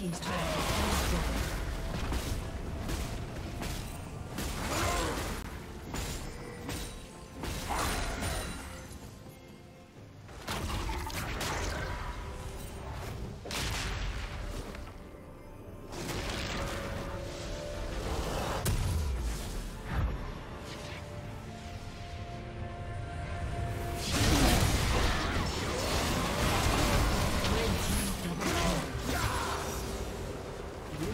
team's turret has been destroyed.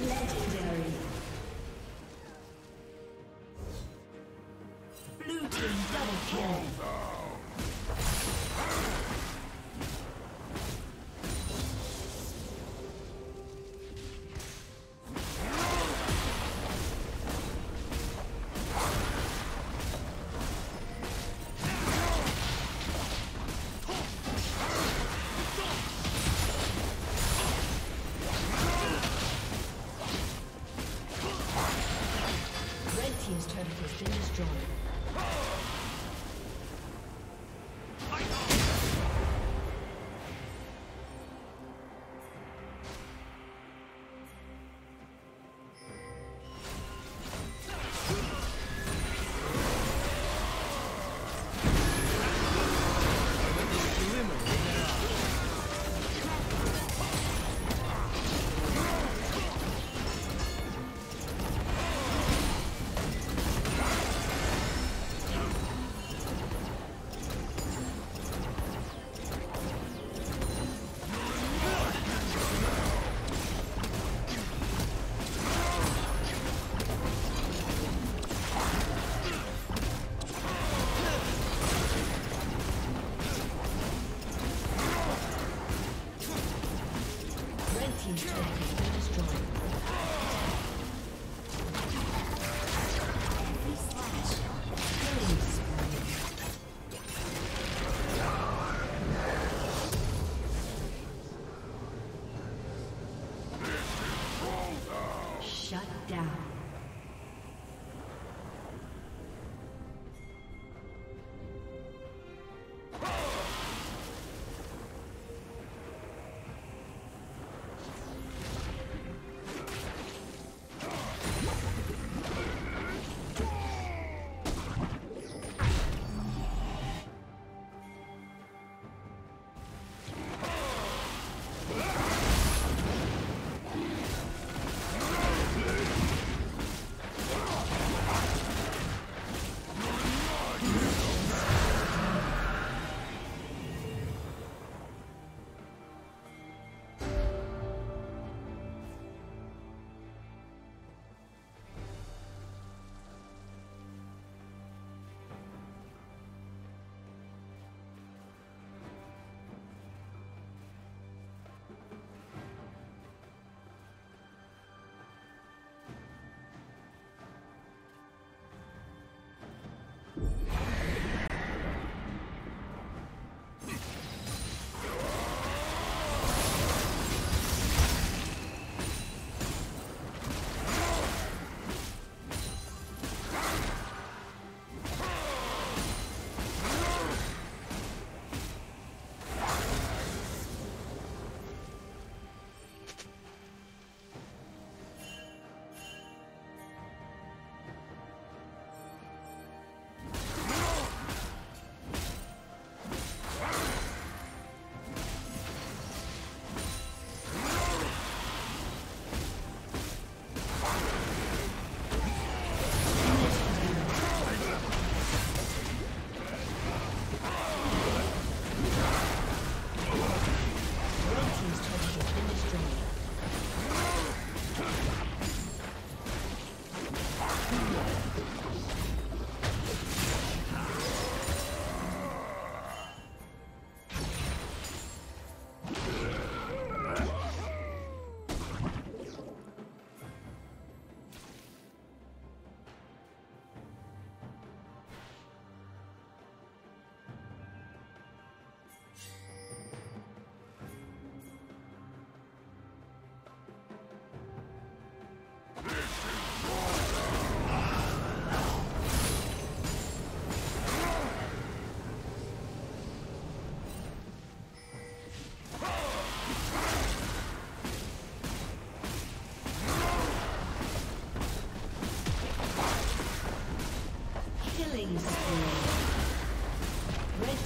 Let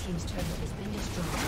team's turret has been destroyed.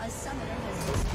A summoner has disconnected.